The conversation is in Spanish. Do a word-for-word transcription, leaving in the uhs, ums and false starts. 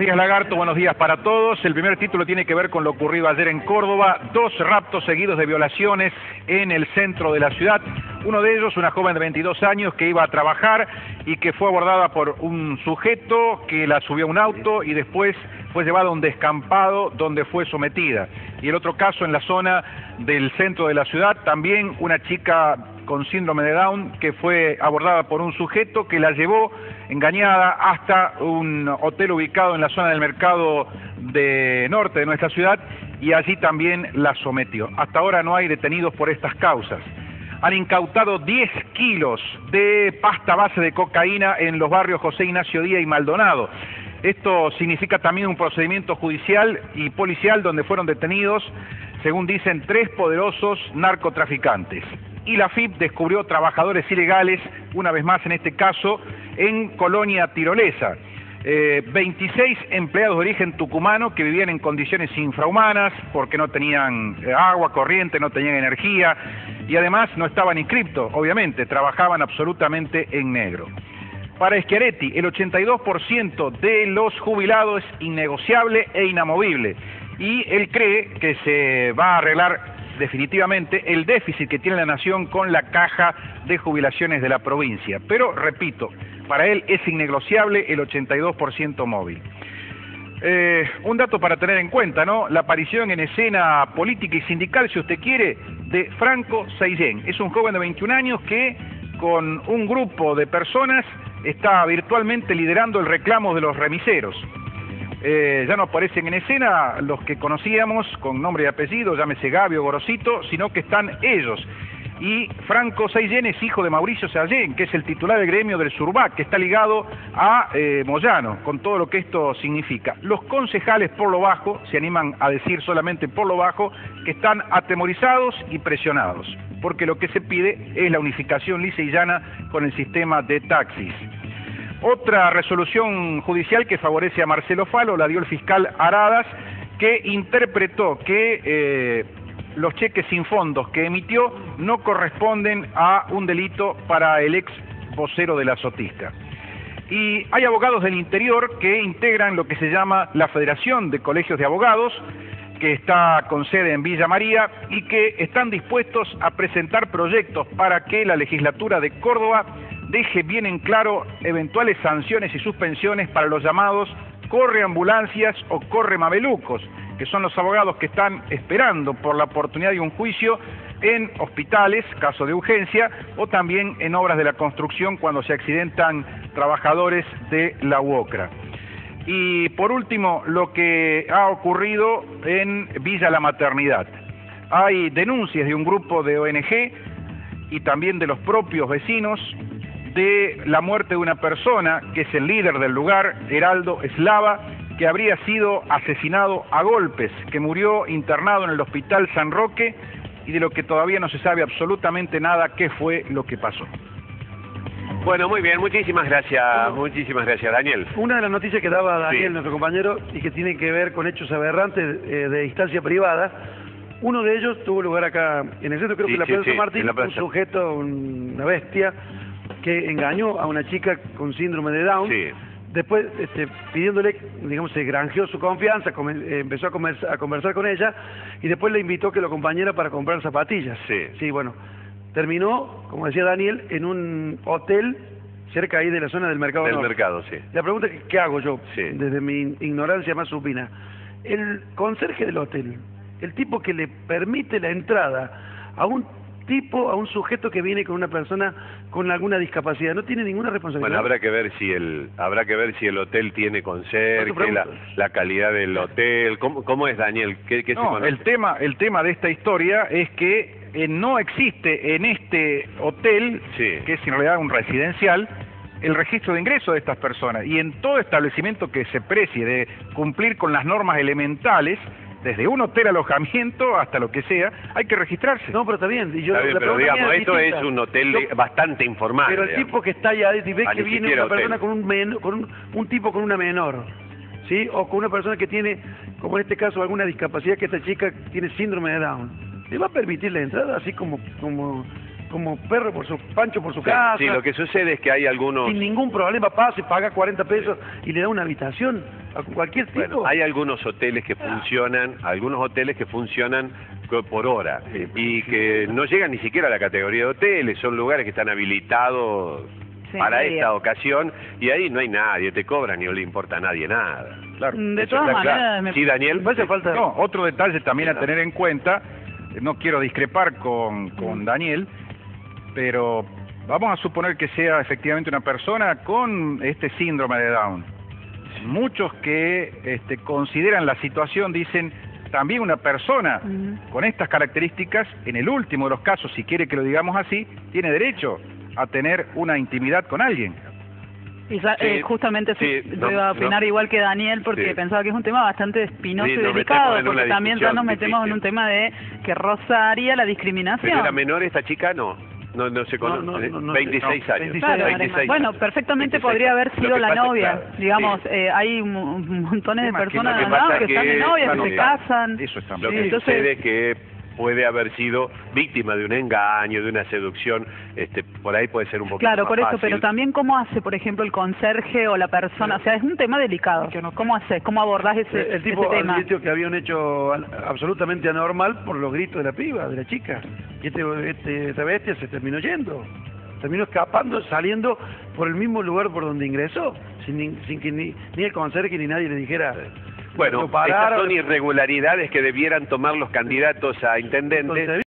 Buenos días, Lagarto. Buenos días para todos. El primer título tiene que ver con lo ocurrido ayer en Córdoba. Dos raptos seguidos de violaciones en el centro de la ciudad. Uno de ellos, una joven de veintidós años que iba a trabajar y que fue abordada por un sujeto que la subió a un auto y después fue llevada a un descampado donde fue sometida. Y el otro caso en la zona del centro de la ciudad, también una chica con síndrome de Down que fue abordada por un sujeto que la llevó engañada hasta un hotel ubicado en la zona del mercado de norte de nuestra ciudad y allí también la sometió. Hasta ahora no hay detenidos por estas causas. Han incautado diez kilos de pasta base de cocaína en los barrios José Ignacio Díaz y Maldonado. Esto significa también un procedimiento judicial y policial donde fueron detenidos, según dicen, tres poderosos narcotraficantes. Y la F I P descubrió trabajadores ilegales, una vez más en este caso, en Colonia Tirolesa. Eh, veintiséis empleados de origen tucumano que vivían en condiciones infrahumanas porque no tenían agua, corriente, no tenían energía y además no estaban inscriptos, obviamente, trabajaban absolutamente en negro. Para Schiaretti, el ochenta y dos por ciento de los jubilados es innegociable e inamovible y él cree que se va a arreglar definitivamente el déficit que tiene la nación con la caja de jubilaciones de la provincia. Pero, repito, para él es innegociable el ochenta y dos por ciento móvil. Eh, un dato para tener en cuenta, ¿no? La aparición en escena política y sindical, si usted quiere, de Franco Saillén. Es un joven de veintiún años que, con un grupo de personas, está virtualmente liderando el reclamo de los remiseros. Eh, ya no aparecen en escena los que conocíamos con nombre y apellido, llámese Gabio Gorosito, sino que están ellos. Y Franco Saillén es hijo de Mauricio Saillén, que es el titular del gremio del Surbac, que está ligado a eh, Moyano, con todo lo que esto significa. Los concejales por lo bajo, se animan a decir solamente por lo bajo, que están atemorizados y presionados, porque lo que se pide es la unificación lisa y llana con el sistema de taxis. Otra resolución judicial que favorece a Marcelo Falo la dio el fiscal Aradas, que interpretó que eh, los cheques sin fondos que emitió no corresponden a un delito para el ex vocero de la Sotista. Y hay abogados del interior que integran lo que se llama la Federación de Colegios de Abogados, que está con sede en Villa María y que están dispuestos a presentar proyectos para que la legislatura de Córdoba deje bien en claro eventuales sanciones y suspensiones para los llamados correambulancias o corremamelucos, que son los abogados que están esperando por la oportunidad de un juicio en hospitales, caso de urgencia, o también en obras de la construcción cuando se accidentan trabajadores de la U O C R A. Y por último, lo que ha ocurrido en Villa La Maternidad. Hay denuncias de un grupo de O N G y también de los propios vecinos de la muerte de una persona, que es el líder del lugar, Heraldo Slava, que habría sido asesinado a golpes, que murió internado en el hospital San Roque y de lo que todavía no se sabe absolutamente nada qué fue lo que pasó. Bueno, muy bien, muchísimas gracias, muchísimas gracias, Daniel. Una de las noticias que daba Daniel, sí, nuestro compañero, y que tiene que ver con hechos aberrantes eh, de instancia privada. Uno de ellos tuvo lugar acá en el centro, creo sí, que en la Plaza sí, Martín, la plaza. Un sujeto, una bestia, que engañó a una chica con síndrome de Down, sí. Después este, pidiéndole, digamos, se granjeó su confianza, come, empezó a, comer, a conversar con ella y después le invitó que lo acompañara para comprar zapatillas. Sí, sí, bueno, terminó, como decía Daniel, en un hotel cerca ahí de la zona del mercado. Del norte. mercado, sí. La pregunta es, ¿qué hago yo? Sí. Desde mi ignorancia más supina. El conserje del hotel, el tipo que le permite la entrada a un tipo, a un sujeto que viene con una persona con alguna discapacidad, no tiene ninguna responsabilidad. Bueno, habrá que ver si el habrá que ver si el hotel tiene conserje, la, la calidad del hotel. ¿Cómo, cómo es, Daniel? ¿Qué, qué no, se el tema el tema de esta historia es que eh, no existe en este hotel, sí, que es en realidad un residencial, el registro de ingreso de estas personas. Y en todo establecimiento que se precie de cumplir con las normas elementales, desde un hotel, alojamiento, hasta lo que sea, hay que registrarse. No, pero está bien. Y yo, está bien, pero digamos, es esto distinta. Es un hotel yo, bastante informal. Pero el digamos. tipo que está allá, ve que viene una hotel. persona con, un, men, con un, un tipo con una menor, ¿sí? O con una persona que tiene, como en este caso, alguna discapacidad, que esta chica tiene síndrome de Down. ¿Le va a permitir la entrada así como, como como perro por su pancho por su casa. Sí, lo que sucede es que hay algunos... Sin ningún problema pasa y paga cuarenta pesos y le da una habitación a cualquier tipo. Bueno, hay algunos hoteles que funcionan, algunos hoteles que funcionan por hora y que no llegan ni siquiera a la categoría de hoteles, son lugares que están habilitados sí, para esta idea. ocasión y ahí no hay nadie, te cobran ni le importa a nadie nada. Claro. De todas maneras... Claro. Me... Sí, Daniel, me hace falta... No, otro detalle también a tener en cuenta, no quiero discrepar con, con Daniel, pero vamos a suponer que sea efectivamente una persona con este síndrome de Down. Muchos que este, consideran la situación dicen, también una persona uh-huh. con estas características, en el último de los casos, si quiere que lo digamos así, tiene derecho a tener una intimidad con alguien. Esa, sí, eh, justamente sí, se, no, iba a opinar no, igual que Daniel porque sí. pensaba que es un tema bastante espinoso sí, y delicado porque también ya nos metemos difícil. en un tema de que rozaría la discriminación. Pero era menor esta chica, no, no, no se conoce, no, no, no, veintiséis no, años. Claro, veintiséis bueno, perfectamente veintiséis podría haber sido la novia, es, claro, digamos, sí. eh, hay montones de personas que, no, que, que están de novias, que se casan. Eso está lo sí, que entonces... sucede que... puede haber sido víctima de un engaño, de una seducción, este, por ahí puede ser un poquito claro, más por eso, fácil. Pero también cómo hace, por ejemplo, el conserje o la persona, sí. o sea, es un tema delicado. Es que no, ¿cómo haces? ¿Cómo abordás ese, el, el tipo ese tema? El tipo que había un hecho absolutamente anormal por los gritos de la piba, de la chica, y este, este, esta bestia se terminó yendo, terminó escapando, saliendo por el mismo lugar por donde ingresó, sin, sin que ni, ni el conserje ni nadie le dijera... Bueno, estas son irregularidades que debieran tomar los candidatos a intendentes.